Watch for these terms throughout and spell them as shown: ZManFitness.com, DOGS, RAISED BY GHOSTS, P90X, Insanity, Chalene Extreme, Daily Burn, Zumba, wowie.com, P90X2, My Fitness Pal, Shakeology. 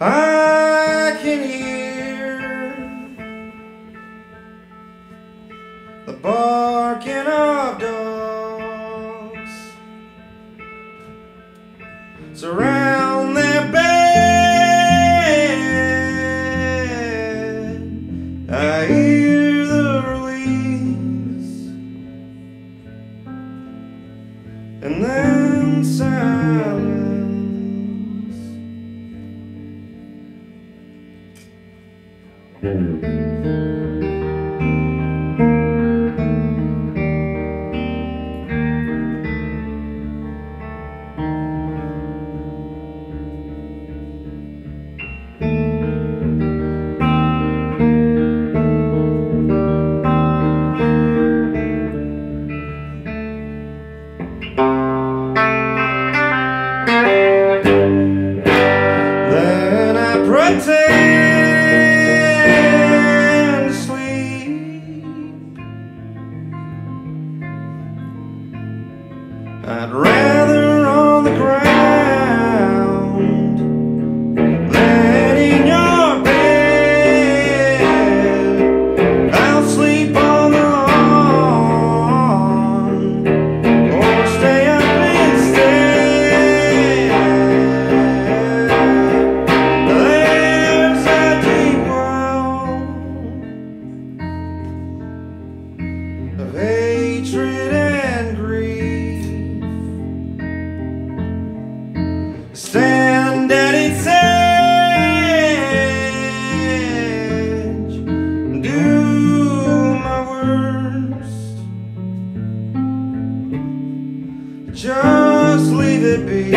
I can hear the barking of dogs surround their bed. I hear the release and then silence. Then I pretend I'd rather on the ground than in your bed. I'll sleep on the lawn or stay up instead. There's a deep world of hatred and greed. Stand at its edge and do my worst. Just leave it be.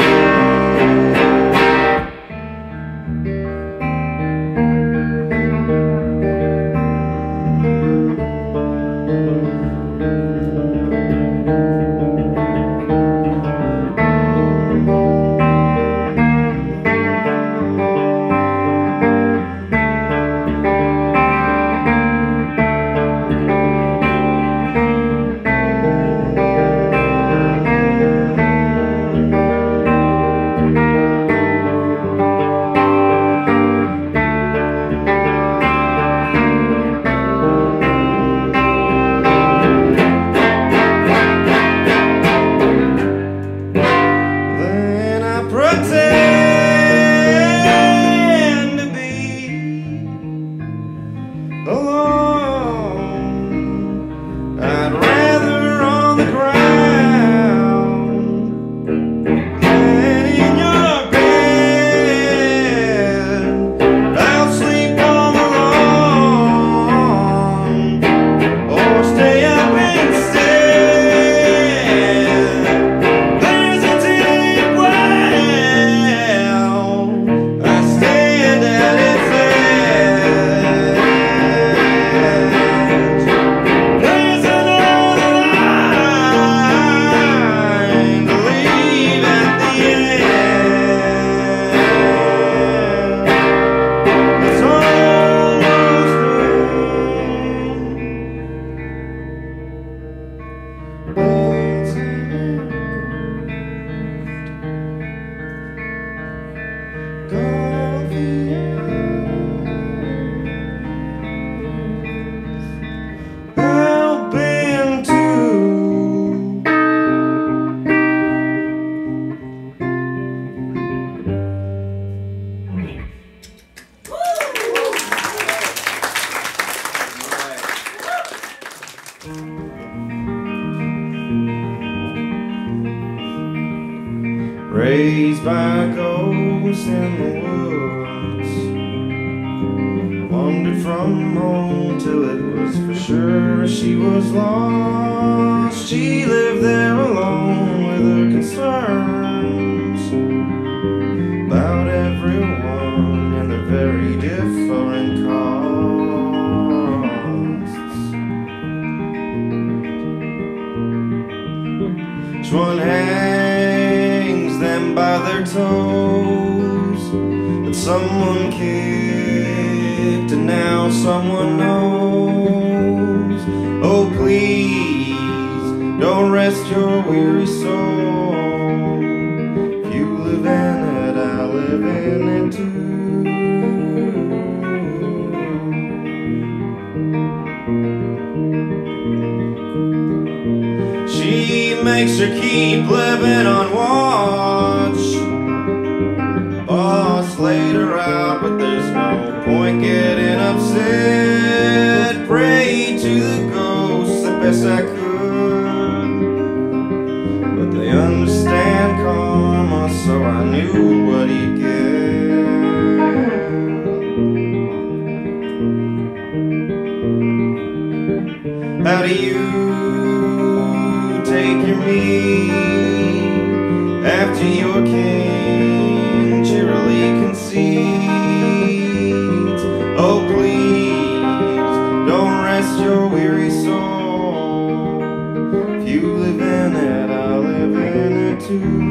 Pretend to be alone. I'd rather on the ground than in your bed. I'll sleep all alone or stay up instead. Raised by ghosts in the woods, wandered from home till it was for sure she was lost. She lived there alone with her concerns about everyone and their very different costs. Each one them by their toes, that someone kicked and now someone knows. Oh please, don't rest your weary soul. If you live in it, I live in it too. things to keep living on watch. All slayed around, but there's no point getting upset. Pray to the ghosts the best I could, but they understand karma, so I knew what he'd get. How do you take your meat after your king cheerily concedes? Oh please, don't rest your weary soul. If you live in it, I'll live in it too.